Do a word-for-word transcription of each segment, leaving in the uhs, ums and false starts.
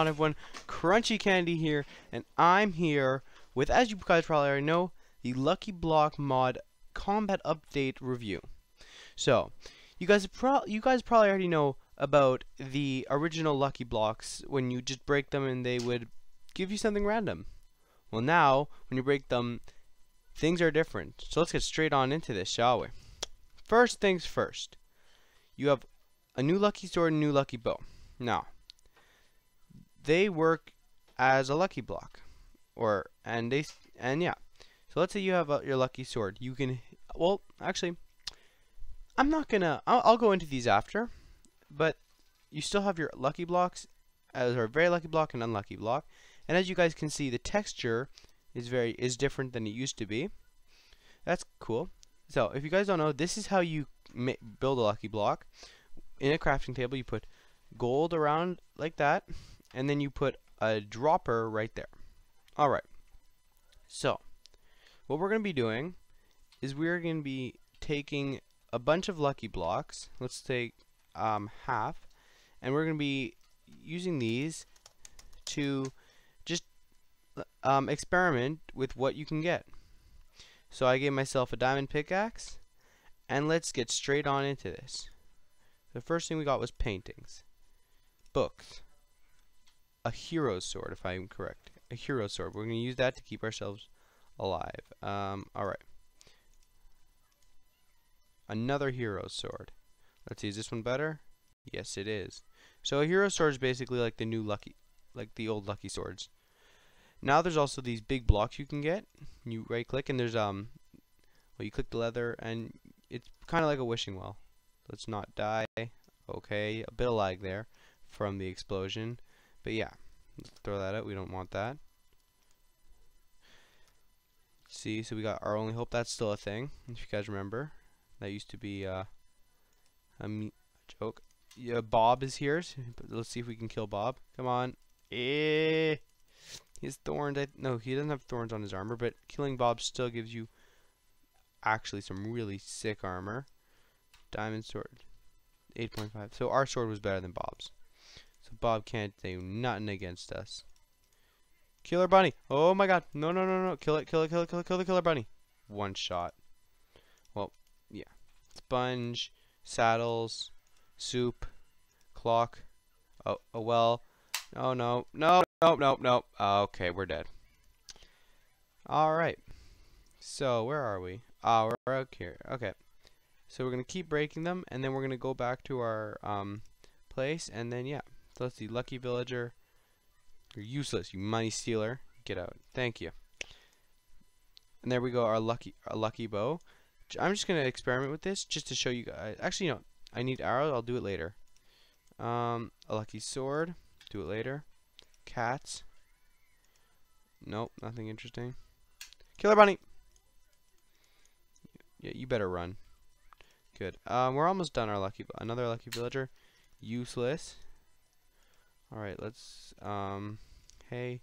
on, everyone? Crunchy Candy here, and I'm here with, as you guys probably already know, the Lucky Block mod combat update review. So, you guys pro you guys probably already know about the original Lucky Blocks when you just break them and they would give you something random. Well, now when you break them, things are different. So let's get straight on into this, shall we? First things first. You have a new lucky sword and a new lucky bow. Now, they work as a lucky block, or and they and yeah. So let's say you have a, your lucky sword. You can well, actually, I'm not gonna. I'll, I'll go into these after, but you still have your lucky blocks, as our very lucky block and unlucky block. And as you guys can see, the texture is very is different than it used to be. That's cool. So if you guys don't know, this is how you ma build a lucky block. In a crafting table, you put gold around like that, and then you put a dropper right there. Alright, so what we're going to be doing is we're going to be taking a bunch of lucky blocks. Let's take um, half, and we're going to be using these to just um, experiment with what you can get. So I gave myself a diamond pickaxe, and let's get straight on into this. The first thing we got was paintings, books, a hero's sword, if I'm correct, a hero's sword. We're going to use that to keep ourselves alive. Um, alright. Another hero's sword. Let's see, is this one better? Yes, it is. So a hero's sword is basically like the new lucky, like the old lucky swords. Now there's also these big blocks you can get. You right click and there's, um, well, you click the leather and it's kind of like a wishing well. Let's not die. Okay, a bit of lag there from the explosion. But yeah, let's throw that out. We don't want that. See, so we got our only hope. That's still a thing, if you guys remember. That used to be uh, a joke. Yeah, Bob is here. So let's see if we can kill Bob. Come on. Eh. His thorns. I, no, he doesn't have thorns on his armor, but killing Bob still gives you actually some really sick armor. Diamond sword, eight point five. So our sword was better than Bob's. So Bob can't say nothing against us. Killer bunny. Oh my god. No, no, no, no. Kill it, kill it, kill it, kill it, kill the killer bunny. One shot. Well, yeah. Sponge, saddles, soup, clock. Oh, oh well. Oh no. No, no, no, no. Okay, we're dead. Alright. So, where are we? Ah, oh, we're out here. Okay. So we're going to keep breaking them, and then we're going to go back to our um, place, and then, yeah. So let's see, Lucky Villager. You're useless, you money stealer. Get out. Thank you. And there we go, our lucky our lucky bow. I'm just going to experiment with this just to show you guys. Actually, no, I need arrows. I'll do it later. Um, a lucky sword. Do it later. Cats. Nope, nothing interesting. Killer bunny. Yeah, you better run. Good. Um, we're almost done. Our lucky, another lucky villager, useless. All right, let's. Um, hay,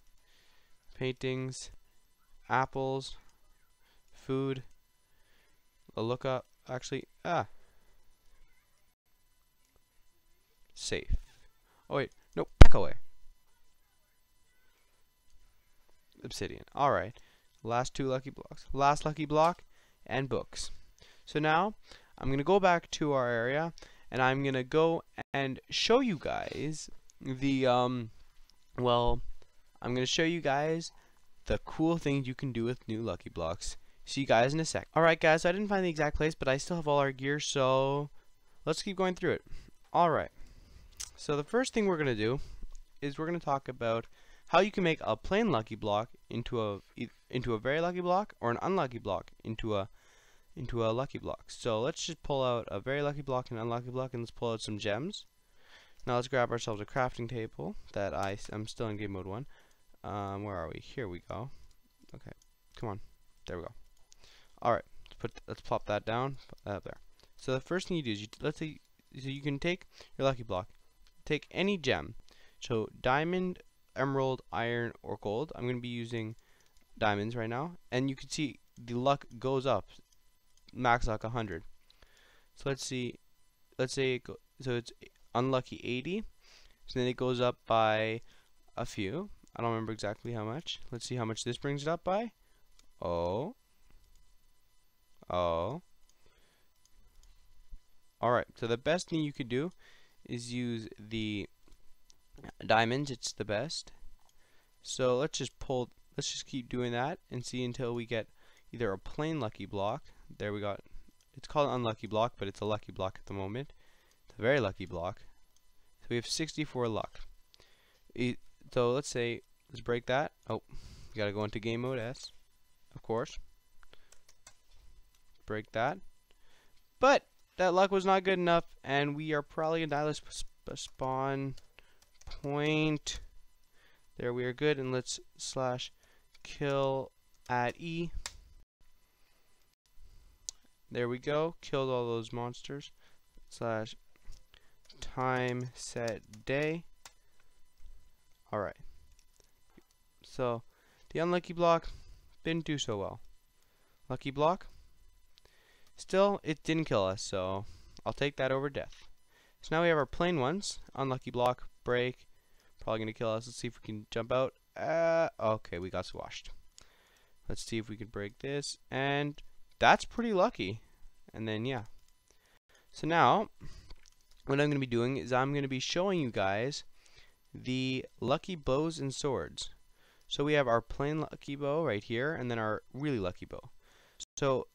paintings, apples, food. A lookup. Actually, ah, safe. Oh wait, no, back away. Obsidian. All right, last two lucky blocks. Last lucky block, and books. So now I'm going to go back to our area, and I'm going to go and show you guys the, um, well, I'm going to show you guys the cool things you can do with new Lucky Blocks. See you guys in a sec. Alright guys, so I didn't find the exact place, but I still have all our gear, so let's keep going through it. Alright, so the first thing we're going to do is we're going to talk about how you can make a plain Lucky Block into a, into a very Lucky Block, or an unlucky block into a into a lucky block. So let's just pull out a very lucky block and unlucky block, and let's pull out some gems. Now let's grab ourselves a crafting table that I, I'm still in game mode one. Um, where are we? Here we go. Okay, come on. There we go. Alright, let's, put th let's plop that down. Up there. So the first thing you do is, you, let's say, so you can take your lucky block, take any gem. So diamond, emerald, iron, or gold. I'm going to be using diamonds right now. And you can see the luck goes up. Max luck one hundred. So let's see, let's say it go, so it's unlucky eighty, so then it goes up by a few. I don't remember exactly how much. Let's see how much this brings it up by. Oh. Oh. Alright, so the best thing you could do is use the diamonds. It's the best. So let's just pull, let's just keep doing that and see until we get either a plain lucky block. There we got, it's called an unlucky block, but it's a lucky block at the moment. It's a very lucky block. So we have sixty-four luck. It, so let's say, let's break that. Oh, you gotta go into game mode S, of course. Break that. But that luck was not good enough, and we are probably gonna die. Let's sp spawn point. There, we are good, and let's slash kill at E. There we go. Killed all those monsters. Slash time set day. Alright. So, the unlucky block didn't do so well. Lucky block. Still, it didn't kill us, so I'll take that over death. So now we have our plain ones. Unlucky block, break. Probably going to kill us. Let's see if we can jump out. Uh, okay, we got squashed. Let's see if we can break this. And that's pretty lucky. And then, yeah. So now, what I'm going to be doing is I'm going to be showing you guys the lucky bows and swords. So we have our plain lucky bow right here, and then our really lucky bow. So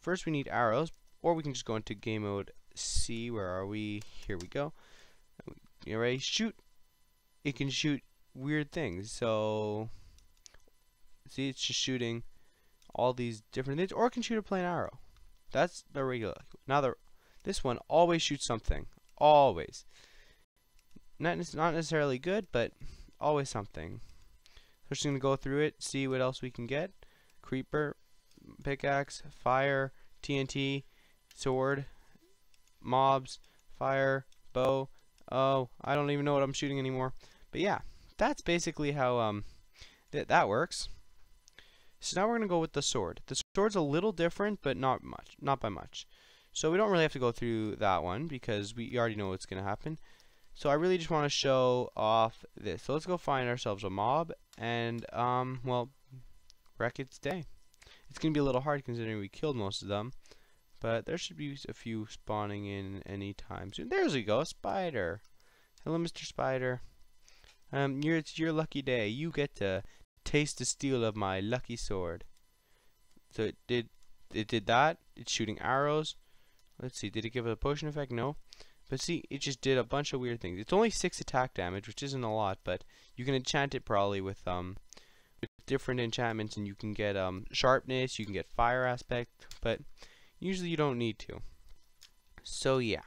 first we need arrows, or we can just go into game mode C. Where are we? Here we go. You ready? Shoot. It can shoot weird things. So see, it's just shooting all these different things, or it can shoot a plain arrow. That's the regular. Now the this one always shoots something. Always. Not not necessarily good, but always something. We're just gonna go through it, see what else we can get. Creeper. Pickaxe, fire, T N T, sword, mobs, fire, bow. Oh, I don't even know what I'm shooting anymore. But yeah, that's basically how um th that works. So now we're gonna go with the sword. The sword's a little different, but not much, not by much. So we don't really have to go through that one because we already know what's gonna happen. So I really just want to show off this. So let's go find ourselves a mob and um well, wreck its day. It's going to be a little hard considering we killed most of them, but there should be a few spawning in any time soon. There we go, spider. Hello, Mister Spider. Um, you're, it's your lucky day. You get to taste the steel of my lucky sword. So it did, it did that. It's shooting arrows. Let's see, did it give it a potion effect? No. But see, it just did a bunch of weird things. It's only six attack damage, which isn't a lot, but you can enchant it probably with um. different enchantments, and you can get um, sharpness, you can get fire aspect, but usually you don't need to. So yeah,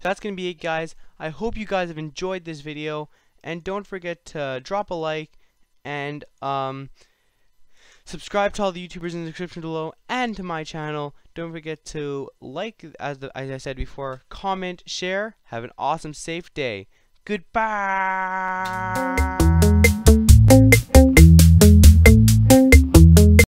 so that's gonna be it, guys. I hope you guys have enjoyed this video, and don't forget to drop a like and um, subscribe to all the YouTubers in the description below and to my channel. Don't forget to like, as, the, as I said before, comment, share. Have an awesome, safe day. Goodbye.